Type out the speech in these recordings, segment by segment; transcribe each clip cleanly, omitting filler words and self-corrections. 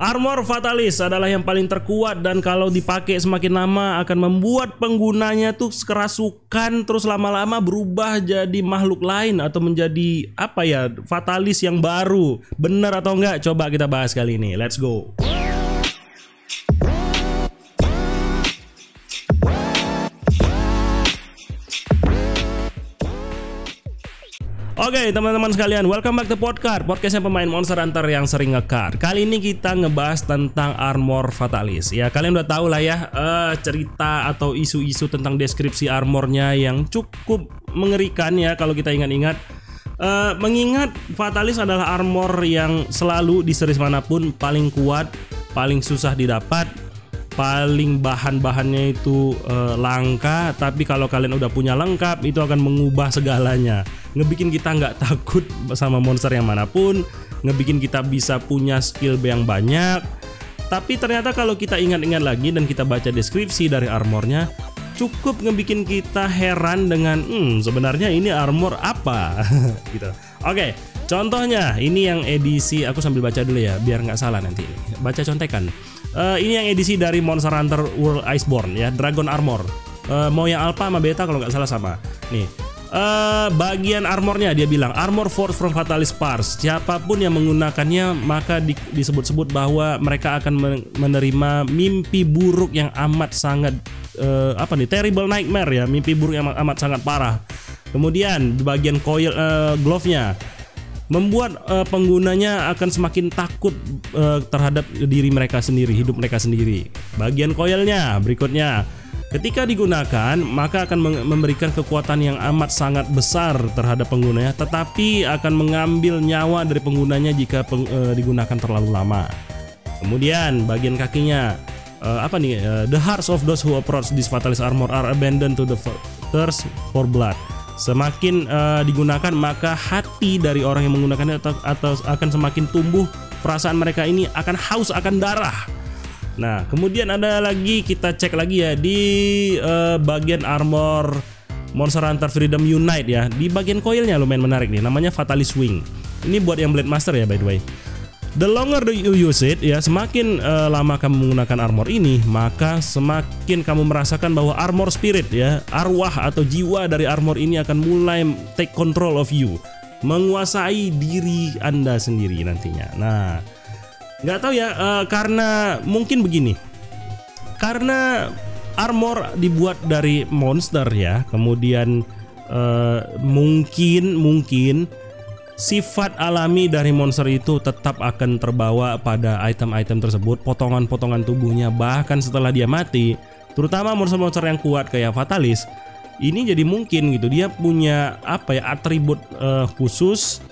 Armor Fatalis adalah yang paling terkuat dan kalau dipakai semakin lama akan membuat penggunanya tuh kerasukan, terus lama-lama berubah jadi makhluk lain atau menjadi apa ya, Fatalis yang baru. Bener atau enggak? Coba kita bahas kali ini. Let's go. Oke, teman-teman sekalian, welcome back to Podcast, podcastnya pemain Monster Hunter yang sering ngekar. Kali ini kita ngebahas tentang armor Fatalis. Ya, kalian udah tau lah ya cerita atau isu-isu tentang deskripsi armornya yang cukup mengerikan ya kalau kita ingat-ingat. Mengingat Fatalis adalah armor yang selalu di series manapun paling kuat, paling susah didapat, paling bahan-bahannya itu langka. Tapi kalau kalian udah punya lengkap, itu akan mengubah segalanya, ngebikin kita nggak takut sama monster yang manapun, ngebikin kita bisa punya skill yang banyak. Tapi ternyata kalau kita ingat-ingat lagi dan kita baca deskripsi dari armornya, cukup ngebikin kita heran dengan sebenarnya ini armor apa gitu. Oke, contohnya ini yang edisi, aku sambil baca dulu ya biar nggak salah nanti baca contekan. Ini yang edisi dari Monster Hunter World Iceborne ya, Dragon Armor. Mau yang Alpha sama Beta kalau nggak salah sama. Nih, bagian armornya dia bilang armor forged from Fatalis parts. Siapapun yang menggunakannya maka disebut-sebut bahwa mereka akan menerima mimpi buruk yang amat sangat terrible nightmare ya, mimpi buruk yang amat sangat parah. Kemudian di bagian coil glove-nya membuat penggunanya akan semakin takut terhadap diri mereka sendiri, hidup mereka sendiri. Bagian koilnya berikutnya, ketika digunakan maka akan memberikan kekuatan yang amat sangat besar terhadap penggunanya, tetapi akan mengambil nyawa dari penggunanya jika digunakan terlalu lama. Kemudian bagian kakinya, the hearts of those who approach this Fatalis armor are abandoned to the thirst for blood. Semakin digunakan maka hati dari orang yang menggunakannya atau akan semakin tumbuh. Perasaan mereka ini akan haus akan darah. Nah, kemudian ada lagi, kita cek lagi ya di bagian armor Monster Hunter Freedom Unite ya. Di bagian coilnya lumayan menarik nih, namanya Fatalis Wing. Ini buat yang Blade Master ya by the way. The longer you use it ya, semakin lama kamu menggunakan armor ini, maka semakin kamu merasakan bahwa armor spirit ya, arwah atau jiwa dari armor ini akan mulai take control of you, menguasai diri Anda sendiri nantinya. Nah, nggak tahu ya, karena mungkin begini, karena armor dibuat dari monster ya, kemudian mungkin sifat alami dari monster itu tetap akan terbawa pada item-item tersebut, potongan-potongan tubuhnya bahkan setelah dia mati. Terutama monster-monster yang kuat kayak Fatalis, ini jadi mungkin gitu dia punya apa ya, atribut khusus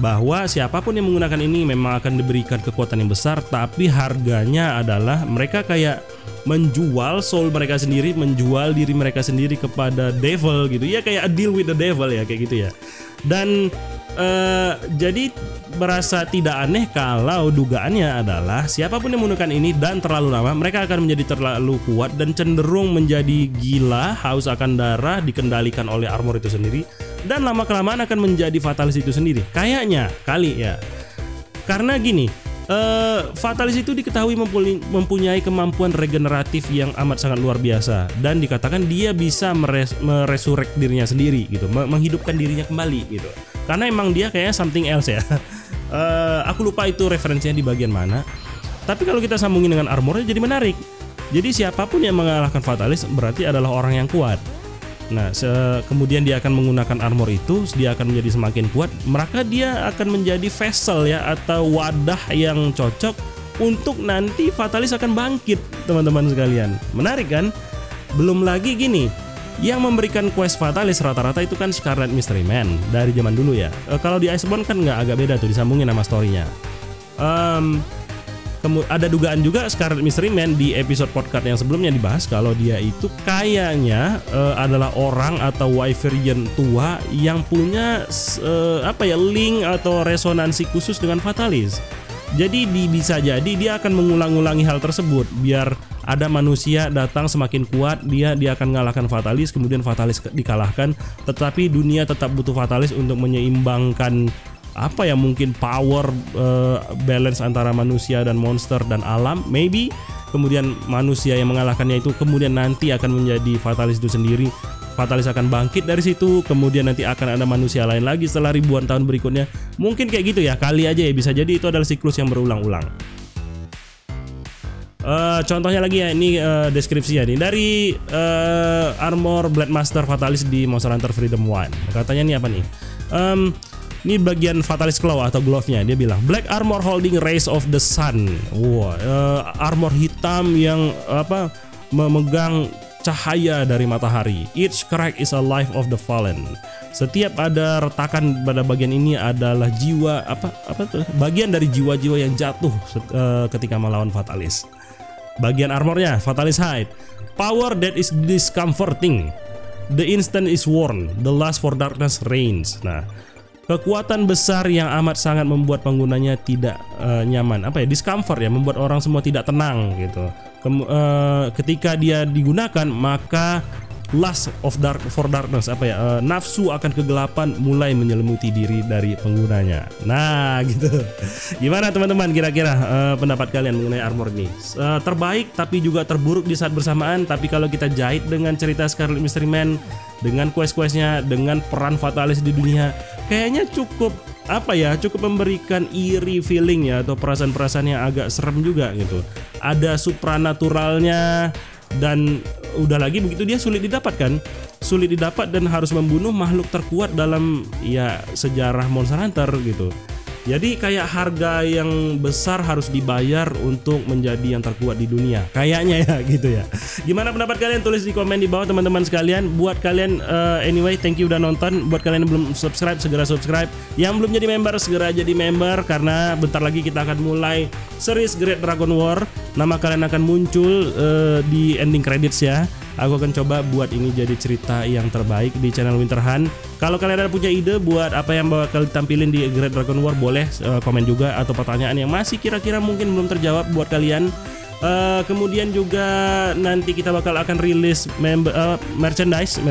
bahwa siapapun yang menggunakan ini memang akan diberikan kekuatan yang besar, tapi harganya adalah mereka kayak menjual soul mereka sendiri, menjual diri mereka sendiri kepada devil gitu. Ya kayak a deal with the devil ya, kayak gitu ya. Dan jadi berasa tidak aneh kalau dugaannya adalah siapapun yang menggunakan ini dan terlalu lama, mereka akan menjadi terlalu kuat dan cenderung menjadi gila, haus akan darah, dikendalikan oleh armor itu sendiri, dan lama-kelamaan akan menjadi Fatalis itu sendiri. Kayaknya kali ya. Karena gini, Fatalis itu diketahui mempunyai kemampuan regeneratif yang amat sangat luar biasa, dan dikatakan dia bisa meresurrect dirinya sendiri gitu, menghidupkan dirinya kembali gitu. Karena emang dia kayaknya something else ya. Aku lupa itu referensinya di bagian mana. Tapi kalau kita sambungin dengan armornya jadi menarik. Jadi siapapun yang mengalahkan Fatalis berarti adalah orang yang kuat. Nah, kemudian dia akan menggunakan armor itu, dia akan menjadi semakin kuat, maka dia akan menjadi vessel ya, atau wadah yang cocok untuk nanti Fatalis akan bangkit, teman-teman sekalian. Menarik kan? Belum lagi gini, yang memberikan quest Fatalis rata-rata itu kan Scarlet Mystery Man dari zaman dulu ya. Kalau di Iceborne kan nggak, agak beda tuh, disambungin sama storynya. Ada dugaan juga Scarlet Mystery Man di episode podcast yang sebelumnya dibahas kalau dia itu kayaknya adalah orang atau Wyverian tua yang punya link atau resonansi khusus dengan Fatalis. Jadi bisa jadi dia akan mengulang-ulangi hal tersebut biar ada manusia datang semakin kuat, dia akan mengalahkan Fatalis, kemudian Fatalis dikalahkan, tetapi dunia tetap butuh Fatalis untuk menyeimbangkan apa ya, mungkin power balance antara manusia dan monster dan alam, maybe. Kemudian manusia yang mengalahkannya itu kemudian nanti akan menjadi Fatalis itu sendiri. Fatalis akan bangkit dari situ, kemudian nanti akan ada manusia lain lagi setelah ribuan tahun berikutnya. Mungkin kayak gitu ya, kali aja ya, bisa jadi itu adalah siklus yang berulang-ulang. Contohnya lagi ya, ini deskripsinya nih dari armor Blademaster Fatalis di Monster Hunter Freedom One. Katanya nih apa nih? Ini bagian Fatalis Claw atau glove-nya. Dia bilang Black Armor Holding Rays of the Sun. Wow, armor hitam yang apa, memegang cahaya dari matahari. Each crack is a life of the fallen. Setiap ada retakan pada bagian ini adalah jiwa apa tuh? Bagian dari jiwa-jiwa yang jatuh ketika melawan Fatalis. Bagian armornya Fatalis Hide. Power that is discomforting. The instant is worn. The last for darkness reigns. Nah, kekuatan besar yang amat sangat membuat penggunanya tidak nyaman, apa ya, discomfort ya, membuat orang semua tidak tenang gitu. Ketika dia digunakan, maka lust of dark for darkness, apa ya, nafsu akan kegelapan mulai menyelimuti diri dari penggunanya. Nah gitu. Gimana teman-teman kira-kira pendapat kalian mengenai armor ini? Terbaik tapi juga terburuk di saat bersamaan. Tapi kalau kita jahit dengan cerita Scarlet Mystery Man, dengan quest-questnya, dengan peran Fatalis di dunia, kayaknya cukup apa ya, cukup memberikan eerie feeling ya, atau perasaan-perasaan yang agak serem juga gitu. Ada supranaturalnya, dan udah lagi begitu dia sulit didapatkan, dan harus membunuh makhluk terkuat dalam ya sejarah Monster Hunter gitu. Jadi kayak harga yang besar harus dibayar untuk menjadi yang terkuat di dunia, kayaknya ya gitu ya. Gimana pendapat kalian? Tulis di komen di bawah teman-teman sekalian. Buat kalian anyway, thank you udah nonton. Buat kalian yang belum subscribe, segera subscribe. Yang belum jadi member, segera jadi member, karena bentar lagi kita akan mulai series Great Dragon War. Nama kalian akan muncul di ending credits ya. Aku akan coba buat ini jadi cerita yang terbaik di channel Winter Hunt. Kalau kalian ada punya ide buat apa yang bakal ditampilin di Great Dragon War, boleh komen juga, atau pertanyaan yang masih kira-kira mungkin belum terjawab buat kalian. Kemudian juga nanti kita bakal akan rilis merchandise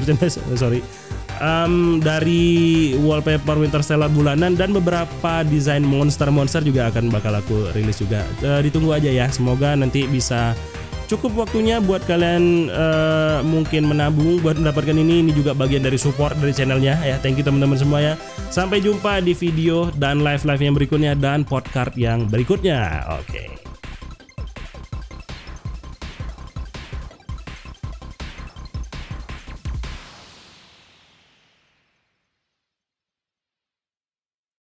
dari wallpaper Winter Stella bulanan, dan beberapa desain monster juga akan bakal aku rilis juga. Ditunggu aja ya, semoga nanti bisa cukup waktunya buat kalian mungkin menabung buat mendapatkan ini. Ini juga bagian dari support dari channelnya ya. Thank you teman-teman semua ya. Sampai jumpa di video dan live-live yang berikutnya dan podcast yang berikutnya. Oke.